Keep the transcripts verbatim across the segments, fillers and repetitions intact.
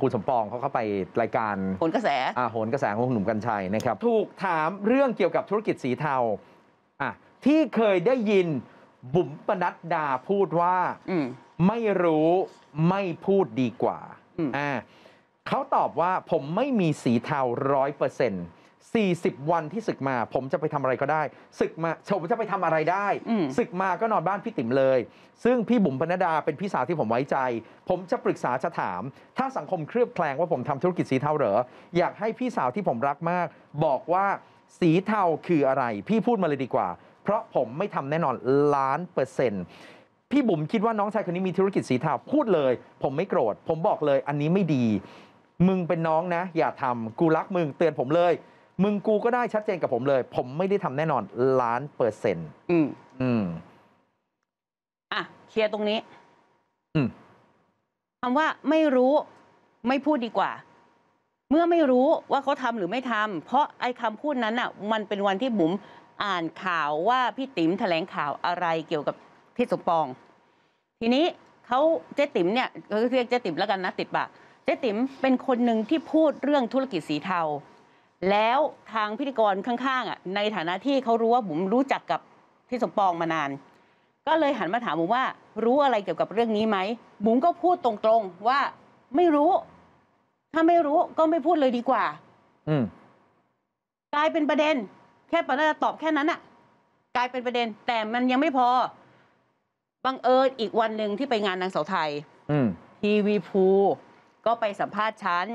ครูสมปองเขาเข้าไปรายการโหนกระแสอ่าโหนกระแสของหนุ่มกัญชัยนะครับถูกถามเรื่องเกี่ยวกับธุรกิจสีเทาอ่ะที่เคยได้ยินบุ๋มปนัดดาพูดว่าไม่รู้ไม่พูดดีกว่าอ่าเขาตอบว่าผมไม่มีสีเทาร้อยเปอร์เซ็นต์สี่สิบวันที่ศึกมาผมจะไปทำอะไรก็ได้ศึกมาผมจะไปทำอะไรได้ศึกมาก็นอนบ้านพี่ติ๋มเลยซึ่งพี่บุ๋มปนัดดาเป็นพี่สาวที่ผมไว้ใจผมจะปรึกษาจะถามถ้าสังคมเคลือบแคลงว่าผมทำธุรกิจสีเทาเหรออยากให้พี่สาวที่ผมรักมากบอกว่าสีเทาคืออะไรพี่พูดมาเลยดีกว่าเพราะผมไม่ทำแน่นอนล้านเปอร์เซ็นต์พี่บุ๋มคิดว่าน้องชายคนนี้มีธุรกิจสีเทาพูดเลยผมไม่โกรธผมบอกเลยอันนี้ไม่ดีมึงเป็นน้องนะอย่าทำกูรักมึงเตือนผมเลยมึงกูก็ได้ชัดเจนกับผมเลยผมไม่ได้ทำแน่นอนล้านเปอร์เซ็นต์อืมอืมอ่ะเคลียร์ตรงนี้อืมคำว่าไม่รู้ไม่พูดดีกว่าเมื่อไม่รู้ว่าเขาทำหรือไม่ทำเพราะไอ้คำพูดนั้นอ่ะมันเป็นวันที่บุ๋มอ่านข่าวว่าพี่ติ๋มแถลงข่าวอะไรเกี่ยวกับพี่สมปองทีนี้เขาเจ๊ติ๋มเนี่ยเขาเรียกเจ๊ติ๋มแล้วกันนะติดปากเจ๊ติ๋มเป็นคนหนึ่งที่พูดเรื่องธุรกิจสีเทาแล้วทางพิธีกรข้างๆอ่ะในฐานะที่เขารู้ว่าบุ๋มรู้จักกับพี่สมปองมานานก็เลยหันมาถามบุ๋มว่ารู้อะไรเกี่ยวกับเรื่องนี้ไหมบุ๋มก็พูดตรงๆว่าไม่รู้ถ้าไม่รู้ก็ไม่พูดเลยดีกว่าอืมกลายเป็นประเด็นแค่ปนัดดาตอบแค่นั้นอะกลายเป็นประเด็นแต่มันยังไม่พอบังเอิญอีกวันหนึ่งที่ไปงานนางสาวไทยทีวีภูก็ไปสัมภาษณ์ฉัน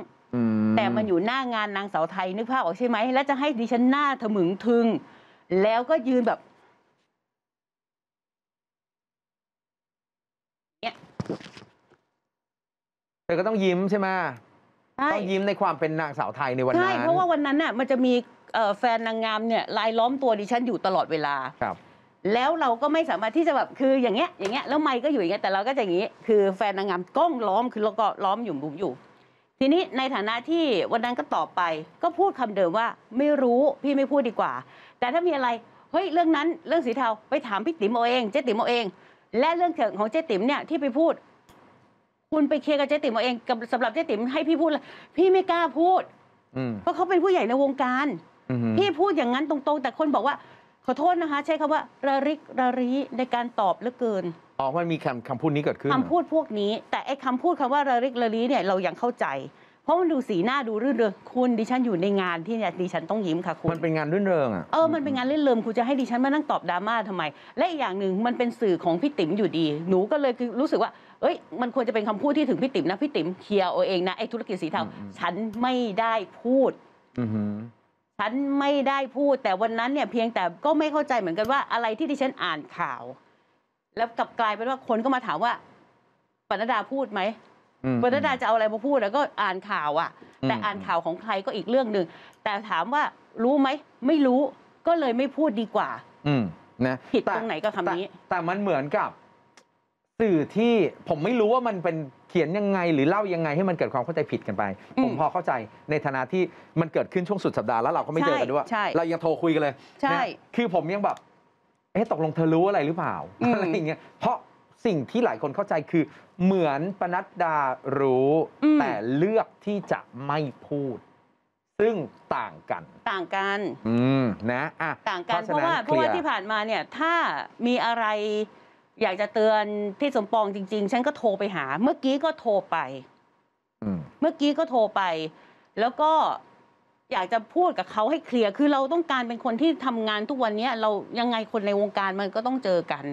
แต่มันอยู่หน้างานนางสาวไทยนึกภาพออกใช่ไหมแล้วจะให้ดิฉันหน้าถมึงทึงแล้วก็ยืนแบบเนี้ยเธอก็ต้องยิ้มใช่ไหมต้องยิ้มในความเป็นนางสาวไทยในวันนั้นใช่เพราะว่าวันนั้นน่ะมันจะมีแฟนนางงามเนี่ยลายล้อมตัวดิฉันอยู่ตลอดเวลาครับแล้วเราก็ไม่สามารถที่จะแบบคืออย่างเงี้ยอย่างเงี้ยแล้วไมค์ก็อยู่อย่างเงี้ยแต่เราก็จะอย่างงี้คือแฟนนางงามกล้องล้อมคือเราก็ล้อมอยู่บุ๋มอยู่ทีนี้ในฐานะที่วันนั้นก็ตอบไปก็พูดคำเดิมว่าไม่รู้พี่ไม่พูดดีกว่าแต่ถ้ามีอะไรเฮ้ยเรื่องนั้นเรื่องสีเทาไปถามพี่ติ๋มเอาเองเจ๊ติ๋มเอาเองและเรื่องเถิงของเจ๊ติ๋มเนี่ยที่ไปพูดคุณไปเคลียร์กับเจ๊ติ๋มเอาเองกับสำหรับเจ๊ติ๋มให้พี่พูดพี่ไม่กล้าพูดเพราะเขาเป็นผู้ใหญ่ในวงการพี่พูดอย่างนั้นตรงๆแต่คนบอกว่าขอโทษนะคะใช้คำว่าระริกระรีในการตอบเหลือเกินอ๋อมันมีคำคำพูดนี้เกิดขึ้นคำพูดพวกนี้แต่ไอ้คำพูดคำว่าระริกระรีเนี่ยเรายังเข้าใจเพราะมันดูสีหน้าดูรื่นเริงคุณดิฉันอยู่ในงานที่ดิฉันต้องยิ้มค่ะคุณมันเป็นงานรื่นเริงอ่ะเออมันเป็นงานรื่นเริงคุณจะให้ดิฉันมานั่งตอบดราม่าทำไมและอีกอย่างหนึ่งมันเป็นสื่อของพี่ติ๋มอยู่ดีหนูก็เลยคือรู้สึกว่าเอ้ยมันควรจะเป็นคำพูดที่ถึงพี่ติ๋มนะพี่ติ๋มเคลียร์เอาเองนะไอ้ธุรกิจสีเทาฉันไม่ได้พูดอืฉันไม่ได้พูดแต่วันนั้นเนี่ยเพียงแต่ก็ไม่เข้าใจเหมือนกันว่าอะไรที่ดิฉันอ่านข่าวแล้วกลับกลายเป็นว่าคนก็มาถามว่าปนัดดาพูดไหมปนัดดาจะเอาอะไรมาพูดแล้วก็อ่านข่าวอ่ะแต่อ่านข่าวของใครก็อีกเรื่องหนึ่งแต่ถามว่ารู้ไหมไม่รู้ก็เลยไม่พูดดีกว่าอืมนะผิดตรงไหนก็คำนี้แต่มันเหมือนกับสื่อที่ผมไม่รู้ว่ามันเป็นเขียนยังไงหรือเล่ายังไงให้มันเกิดความเข้าใจผิดกันไปผมพอเข้าใจในฐานะที่มันเกิดขึ้นช่วงสุดสัปดาห์แล้วเราก็ไม่เจอกันด้วยเรายังโทรคุยกันเลยใช่คือผมยังแบบเอ๊ะตกลงเธอรู้อะไรหรือเปล่าอะไรอย่างเงี้ยเพราะสิ่งที่หลายคนเข้าใจคือเหมือนปนัดดารู้แต่เลือกที่จะไม่พูดซึ่งต่างกันต่างกันอืมนะอ่ะต่างกันเพราะว่าเพราะว่าที่ผ่านมาเนี่ยถ้ามีอะไรอยากจะเตือนที่สมปองจริงๆฉันก็โทรไปหาเมื่อกี้ก็โทรไปเมื่อกี้ก็โทรไปแล้วก็อยากจะพูดกับเขาให้เคลียร์คือเราต้องการเป็นคนที่ทำงานทุกวันนี้เรายังไงคนในวงการมันก็ต้องเจอกัน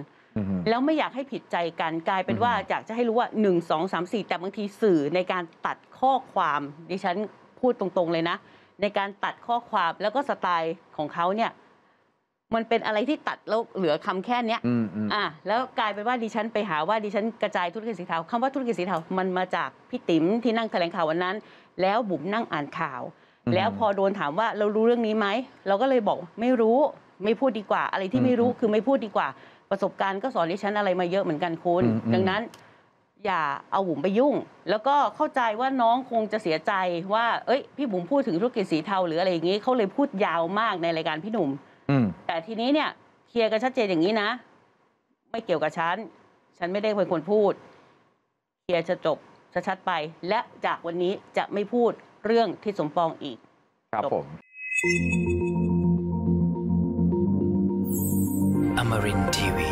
แล้วไม่อยากให้ผิดใจกันกลายเป็นว่าอยากจะให้รู้ว่าหนึ่ง สอง สาม สี่แต่บางทีสื่อในการตัดข้อความดิฉันพูดตรงๆเลยนะในการตัดข้อความแล้วก็สไตล์ของเขาเนี่ยมันเป็นอะไรที่ตัดแล้วเหลือคำแค่เนี้ยอ่ะแล้วกลายเป็นว่าดิฉันไปหาว่าดิฉันกระจายธุรกิจสีเทาคำว่าธุรกิจสีเทามันมาจากพี่ติ๋มที่นั่งแถลงข่าววันนั้นแล้วบุ๋มนั่งอ่านข่าวแล้วพอโดนถามว่าเรารู้เรื่องนี้ไหมเราก็เลยบอกไม่รู้ไม่พูดดีกว่าอะไรที่ไม่รู้คือไม่พูดดีกว่าประสบการณ์ก็สอนดิฉันอะไรมาเยอะเหมือนกันคุณดังนั้นอย่าเอาบุ๋มไปยุ่งแล้วก็เข้าใจว่าน้องคงจะเสียใจว่าเอ้ยพี่บุ๋มพูดถึงธุรกิจสีเทาหรืออะไรอย่างนี้เขาเลยพูดยาวมากในรายการพี่หนุ่มแต่ทีนี้เนี่ยเคลียร์กันชัดเจนอย่างนี้นะไม่เกี่ยวกับฉันฉันไม่ได้เป็นคนพูดเคลียร์จะจบ ชัดๆไปและจากวันนี้จะไม่พูดเรื่องที่สมปองอีกครับผม อมรินทร์ทีวี